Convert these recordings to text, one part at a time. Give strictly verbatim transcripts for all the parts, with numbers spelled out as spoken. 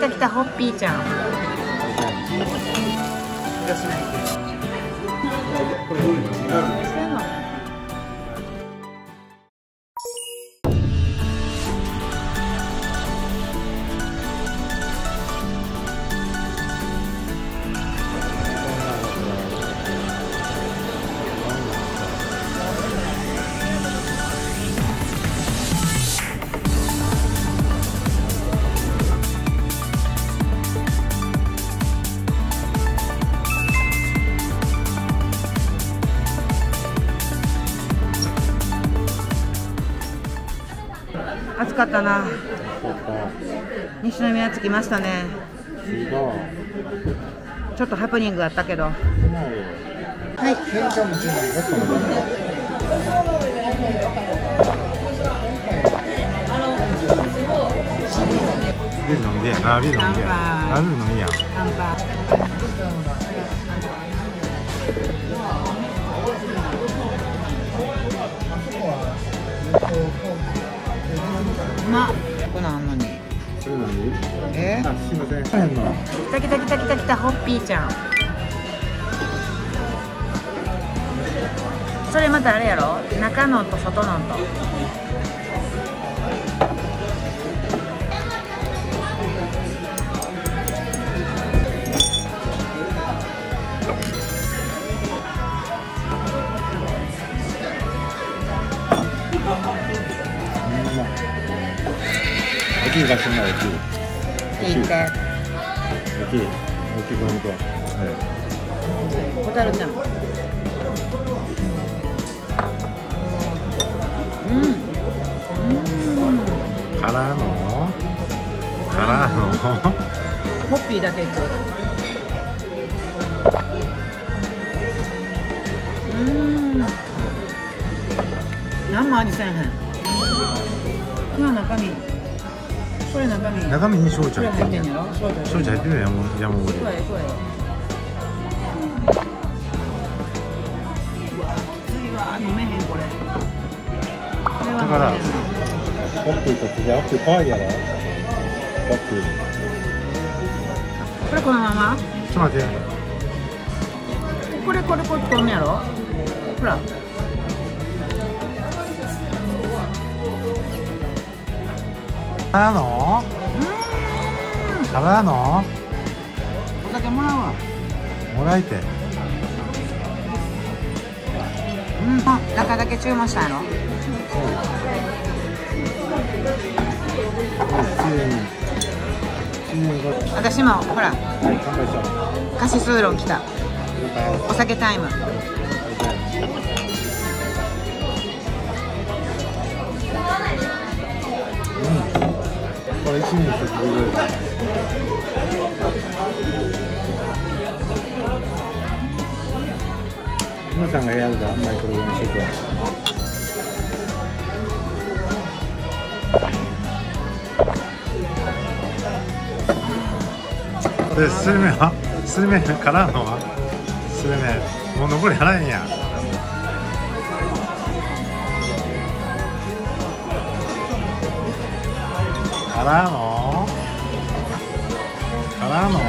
た来た、ホッピーちゃん。暑かったな。西宮着きましたね。ちょっとハプニングあったけど。はい。ビール飲んでやな、ビール飲んでやな、ビール飲みや。ま、このあんのに。ええ。あ、すみません。来た来た来た来た来た、ホッピーちゃん。それまたあれやろ、中のと外のと。大きいがしない、大きい。大きい。大きい。大きい、本当。はい。ホタルちゃん。うん。うん。からの。からの。ホッピーだけいく。うん。何も味せえへん。この中身。これ中身。中身に醤油入ってんねん。醤油入ってんねん。やもう。飲めへんこれ。だからホッピーと次はホッピーパーやろ。ホッピー。これこのまま？ちょっと待って。これこれこれこんやろ。ほら。からの？からの？お酒もらうわ。もらいて。うん、あ、中だけ注文したやろ。うん。私もほら。カシスウーロン来た。お酒タイム。これ一年先ぐらい。皆さんがやるからあんまりこれ面白くない。で、スルメは、スルメからのは、スルメもう残り払えんや。からの？からの？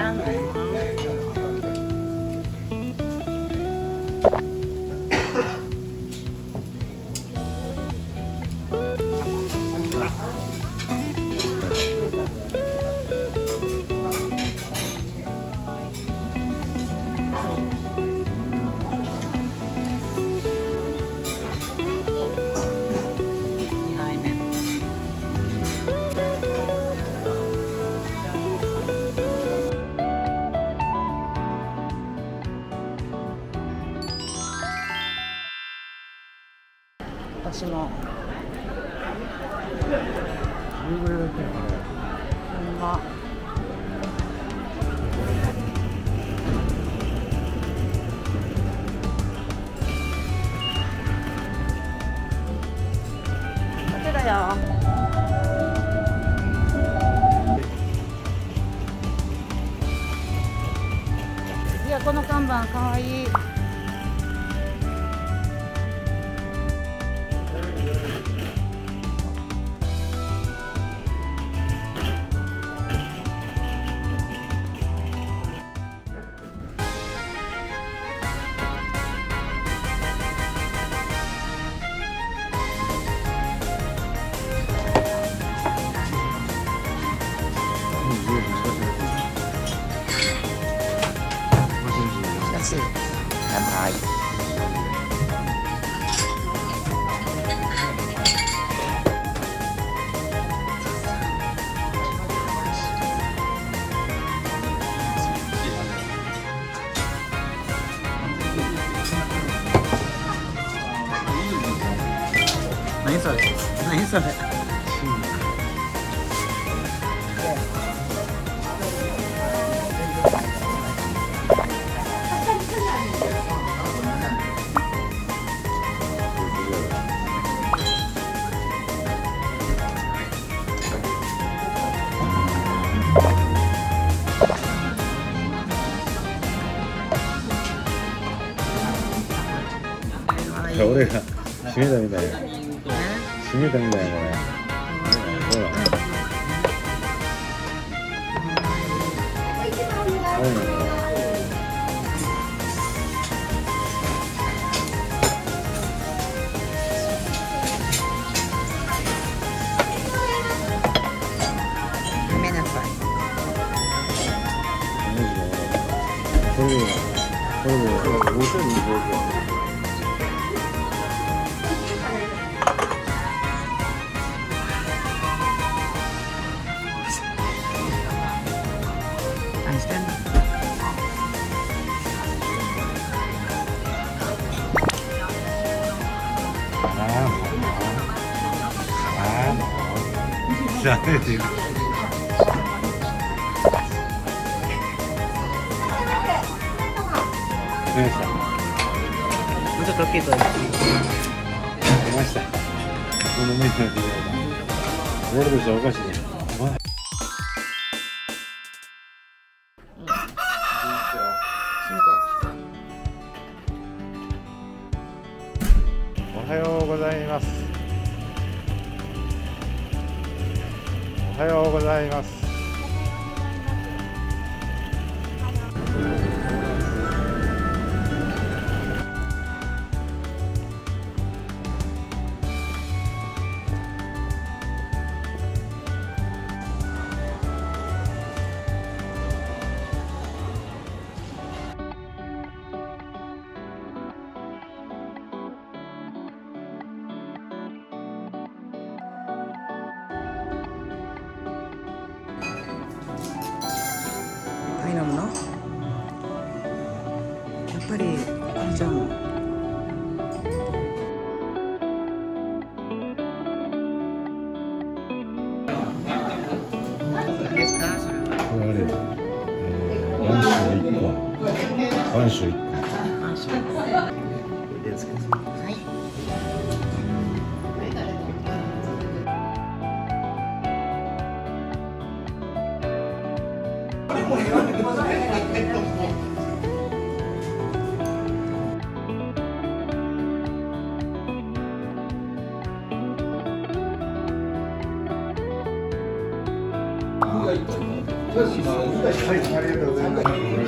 lang.私もうまっ。いや、この看板かわいい。何それ？何それ？俺が閉めたみたいな。閉めたんだよ、これ。ほら。やめなさい。これで、これで、ごせんにひゃくえん。ダメだよ。出ました。もうちょっと大きいと。出ました。この目のビデオが。俺としてはおかしいじゃん。おはようございます。おはようございます。やっぱりあれじゃん。何ですかそれは。これあれ、えー、満州一個、満州一個。満州一個。はい。ありがとうございます。 うん、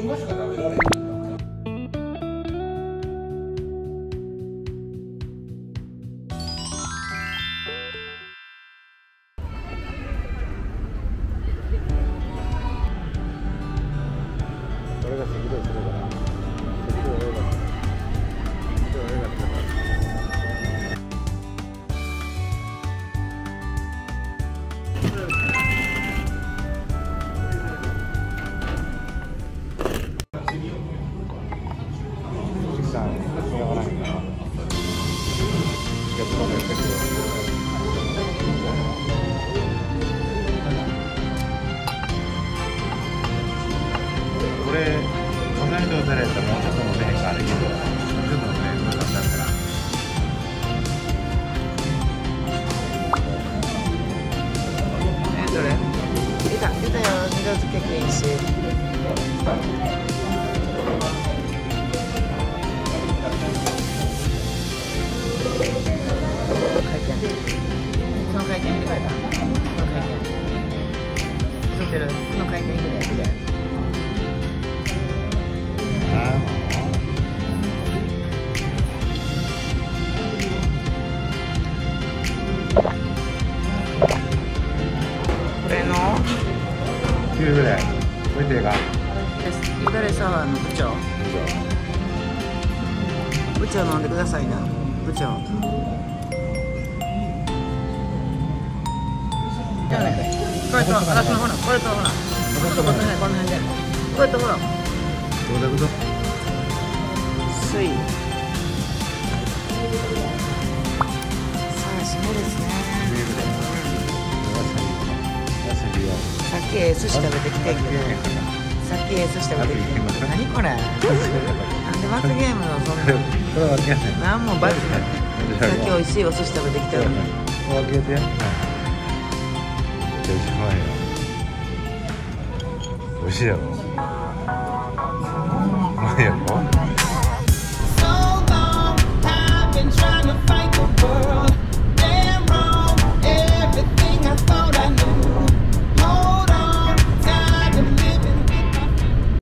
今しか食べられない。 美味しいやろ。